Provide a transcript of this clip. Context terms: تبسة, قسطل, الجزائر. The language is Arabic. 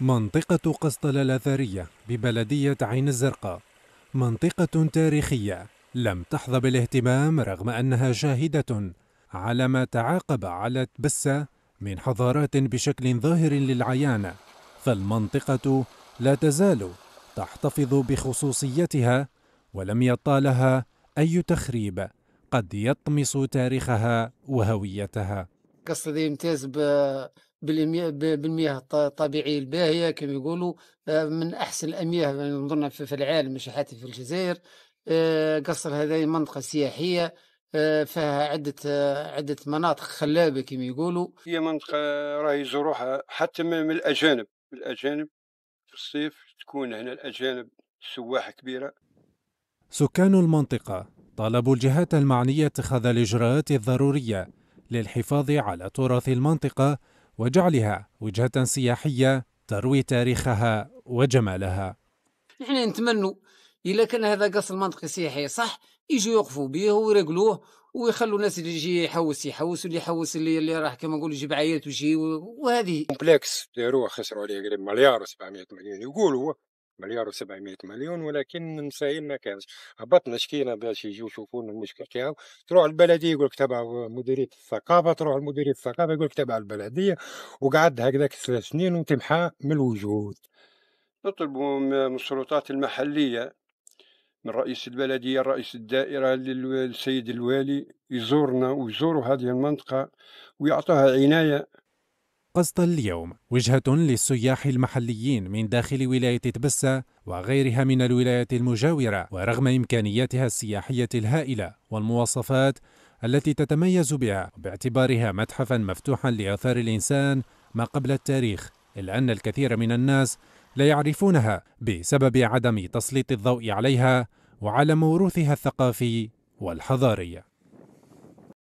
منطقة قسطل الأثرية ببلدية عين الزرقاء منطقة تاريخية لم تحظى بالاهتمام رغم أنها شاهدة على ما تعاقب على تبسة من حضارات بشكل ظاهر للعيان، فالمنطقة لا تزال تحتفظ بخصوصيتها ولم يطالها أي تخريب قد يطمس تاريخها وهويتها. قسطل يمتاز بالمياه الطبيعية الباهية كما يقولوا، من أحسن الأمياه نظرنا في العالم، مش حتى في الجزائر. قسطل هذه منطقة سياحية فيها عدة مناطق خلابة كما يقولوا. هي منطقة راهي يزوروها حتى من الأجانب، في الصيف تكون هنا الأجانب سواح كبيرة. سكان المنطقة طالبوا الجهات المعنية اتخاذ الإجراءات الضرورية للحفاظ على تراث المنطقة وجعلها وجهة سياحية تروي تاريخها وجمالها. نحن نتمنوا إلا كان هذا قصر منطقي سياحي صح يجوا يوقفوا به ويرقلوه ويخلوا الناس اللي يجي يحوس واللي يحوس اللي راح كما نقولوا يجيب عيات ويجي. وهذه كومبلكس داروه خسروا عليه قريب مليار و700 مليون، يقولوا مليار و700 مليون، ولكن المسائل ما كانش هبطنا شكينا باش يجيو يشوفونا المشكل تاعو. تروح البلديه يقول لك تبع مديريه الثقافه، تروح لمديريه الثقافه يقول لك تبع البلديه، وقعد هكذاك 3 سنين وتمحى من الوجود. نطلبوا من السلطات المحليه، من رئيس البلديه، رئيس الدائره، للسيد الوالي، يزورنا ويزوروا هذه المنطقه ويعطوها عنايه. قسطل اليوم وجهة للسياح المحليين من داخل ولاية تبسة وغيرها من الولايات المجاورة، ورغم إمكانياتها السياحية الهائلة والمواصفات التي تتميز بها باعتبارها متحفاً مفتوحاً لآثار الإنسان ما قبل التاريخ، إلا أن الكثير من الناس لا يعرفونها بسبب عدم تسليط الضوء عليها وعلى موروثها الثقافي والحضاري.